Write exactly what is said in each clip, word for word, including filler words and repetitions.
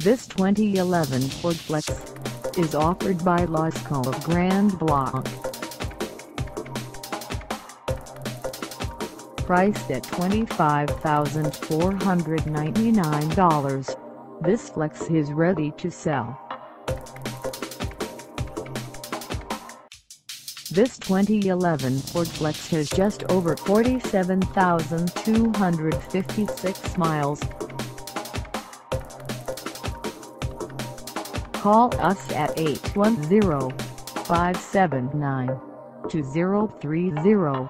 This twenty eleven Ford Flex is offered by Lasco of Grand Blanc. Priced at twenty-five thousand four hundred ninety-nine dollars, this Flex is ready to sell. This twenty eleven Ford Flex has just over forty-seven thousand two hundred fifty-six miles. Call us at eight one zero, five seven nine, two zero three zero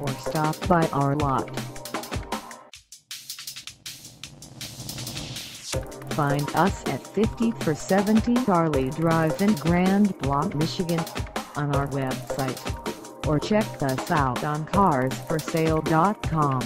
or stop by our lot. Find us at fifty-four seventy Charlie Drive in Grand Blanc, Michigan on our website, or check us out on cars for sale dot com.